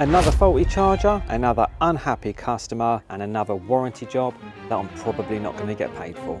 Another faulty charger, another unhappy customer, and another warranty job that I'm probably not going to get paid for.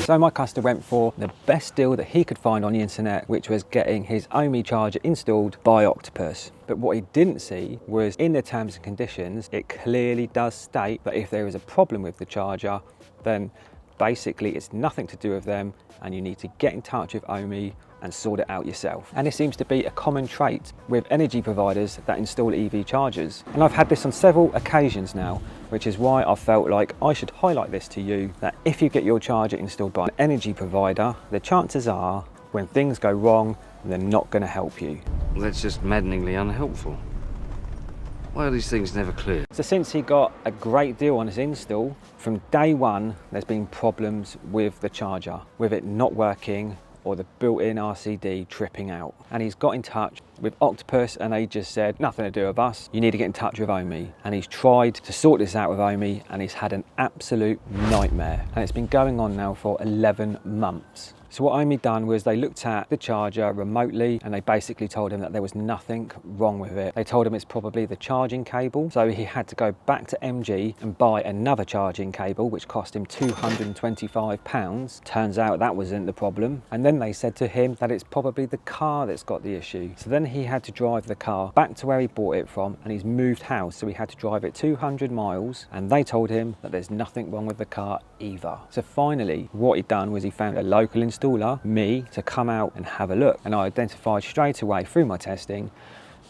So my customer went for the best deal that he could find on the internet, which was getting his Ohme charger installed by Octopus. But what he didn't see was in the terms and conditions, it clearly does state that if there is a problem with the charger, then basically it's nothing to do with them and you need to get in touch with Ohme and sort it out yourself. And it seems to be a common trait with energy providers that install EV chargers. And I've had this on several occasions now, which is why I felt like I should highlight this to you, that if you get your charger installed by an energy provider, the chances are when things go wrong, they're not going to help you. Well, that's just maddeningly unhelpful. Why are these things never clear? So since he got a great deal on his install, from day one, there's been problems with the charger, with it not working, or the built-in RCD tripping out. And he's got in touch with Octopus and they just said, nothing to do with us, you need to get in touch with Ohme. And he's tried to sort this out with Ohme and he's had an absolute nightmare. And it's been going on now for 11 months. So what Ohme done was they looked at the charger remotely and they basically told him that there was nothing wrong with it. They told him it's probably the charging cable. So he had to go back to MG and buy another charging cable, which cost him £225. Turns out that wasn't the problem. And then they said to him that it's probably the car that's got the issue. So then he had to drive the car back to where he bought it from and he's moved house. So he had to drive it 200 miles and they told him that there's nothing wrong with the car either. So finally, what he'd done was he found a local installer, me, to come out and have a look, and I identified straight away through my testing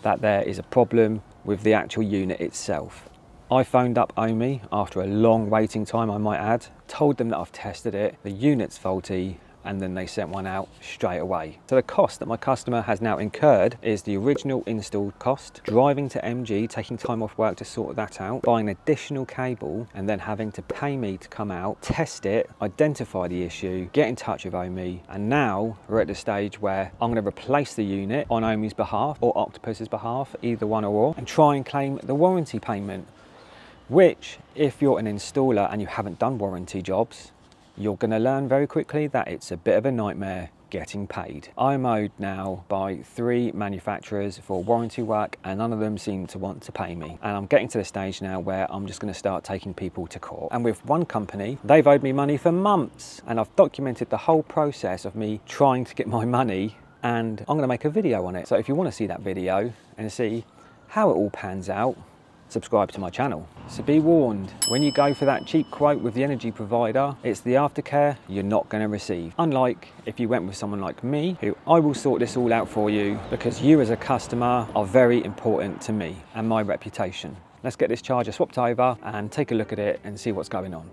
that there is a problem with the actual unit itself. I phoned up Ohme after a long waiting time, I might add, told them that I've tested it, the unit's faulty, and then they sent one out straight away. So the cost that my customer has now incurred is the original install cost, driving to MG, taking time off work to sort that out, buying additional cable, and then having to pay me to come out, test it, identify the issue, get in touch with Ohme, and now we're at the stage where I'm gonna replace the unit on Ohme's behalf or Octopus's behalf, either one or, and try and claim the warranty payment, which if you're an installer and you haven't done warranty jobs, you're going to learn very quickly that it's a bit of a nightmare getting paid. I'm owed now by 3 manufacturers for warranty work and none of them seem to want to pay me. And I'm getting to the stage now where I'm just going to start taking people to court. And with one company, they've owed me money for months and I've documented the whole process of me trying to get my money and I'm going to make a video on it. So if you want to see that video and see how it all pans out, subscribe to my channel. So be warned, when you go for that cheap quote with the energy provider, it's the aftercare you're not going to receive. Unlike if you went with someone like me, who I will sort this all out for you because you as a customer are very important to me and my reputation. Let's get this charger swapped over and take a look at it and see what's going on.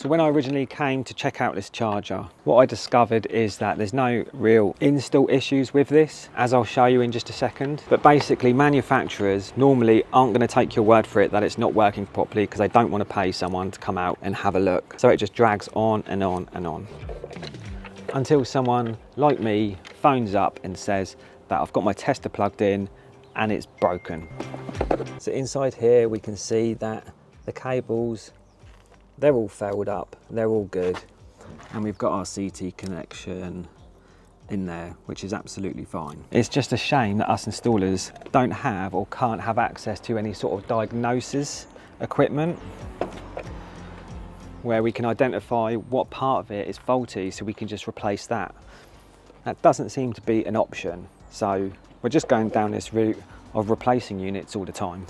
So when I originally came to check out this charger, what I discovered is that there's no real install issues with this, as I'll show you in just a second. But basically manufacturers normally aren't going to take your word for it that it's not working properly because they don't want to pay someone to come out and have a look. So it just drags on and on and on until someone like me phones up and says that I've got my tester plugged in and it's broken. So inside here we can see that the cables, they're all fouled up, they're all good. And we've got our CT connection in there, which is absolutely fine. It's just a shame that us installers don't have or can't have access to any sort of diagnosis equipment where we can identify what part of it is faulty so we can just replace that. That doesn't seem to be an option. So we're just going down this route of replacing units all the time.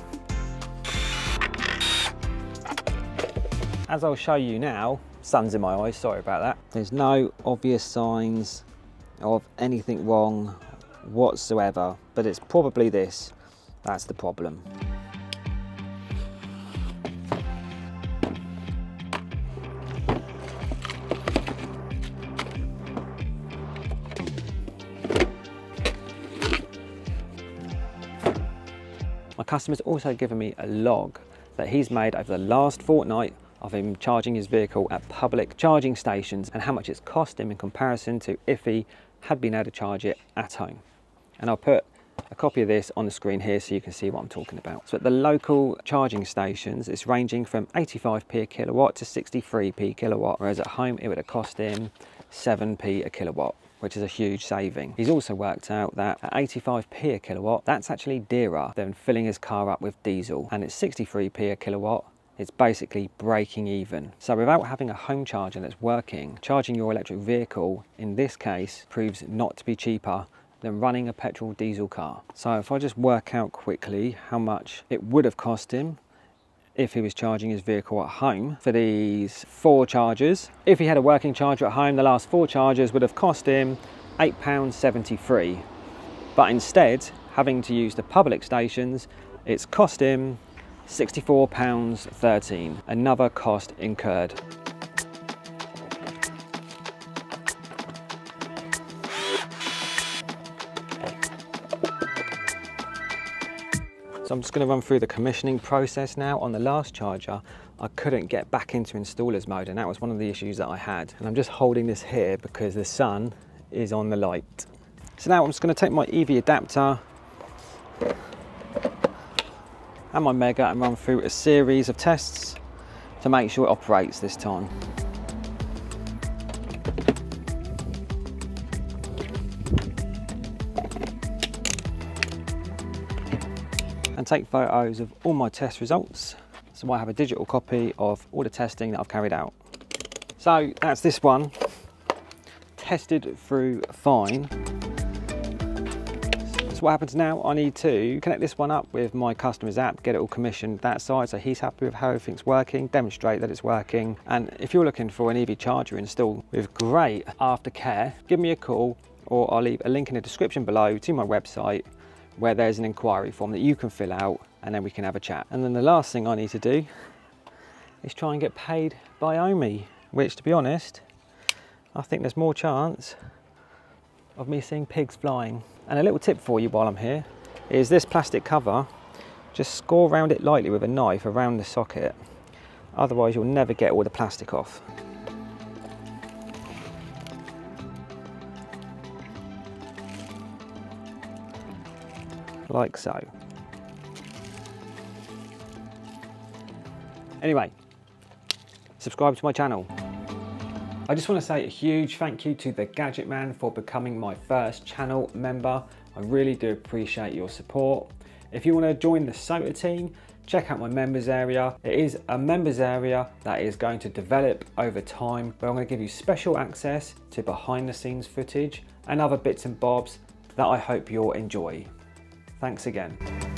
As I'll show you now, sun's in my eyes, sorry about that. There's no obvious signs of anything wrong whatsoever, but it's probably this, that's the problem. My customer's also given me a log that he's made over the last fortnight of him charging his vehicle at public charging stations and how much it's cost him in comparison to if he had been able to charge it at home. And I'll put a copy of this on the screen here so you can see what I'm talking about. So at the local charging stations, it's ranging from 85p a kilowatt to 63p a kilowatt, whereas at home it would have cost him 7p a kilowatt, which is a huge saving. He's also worked out that at 85p a kilowatt, that's actually dearer than filling his car up with diesel. And at 63p a kilowatt, it's basically breaking even. So without having a home charger that's working, charging your electric vehicle in this case proves not to be cheaper than running a petrol diesel car. So if I just work out quickly how much it would have cost him if he was charging his vehicle at home for these 4 chargers. If he had a working charger at home, the last 4 chargers would have cost him £8.73. But instead, having to use the public stations, it's cost him £64.13, another cost incurred. So I'm just going to run through the commissioning process now. On the last charger, I couldn't get back into installer's mode, and that was one of the issues that I had. And I'm just holding this here because the sun is on the light. So now I'm just going to take my EV adapter and my mega and run through a series of tests to make sure it operates this time. And take photos of all my test results, so I have a digital copy of all the testing that I've carried out. So that's this one, tested through fine. So what happens now, I need to connect this one up with my customer's app, get it all commissioned that side so he's happy with how everything's working, demonstrate that it's working. And if you're looking for an EV charger installed with great aftercare, give me a call, or I'll leave a link in the description below to my website where there's an inquiry form that you can fill out, and then we can have a chat. And then the last thing I need to do is try and get paid by Ohme, which, to be honest, I think there's more chance of me seeing pigs flying. And a little tip for you while I'm here is this plastic cover, just score around it lightly with a knife around the socket. Otherwise you'll never get all the plastic off. Like so. Anyway, subscribe to my channel. I just want to say a huge thank you to the Gadget Man for becoming my first channel member. I really do appreciate your support. If you want to join the SOTA team, check out my members area. It is a members area that is going to develop over time, where I'm going to give you special access to behind the scenes footage and other bits and bobs that I hope you'll enjoy. Thanks again.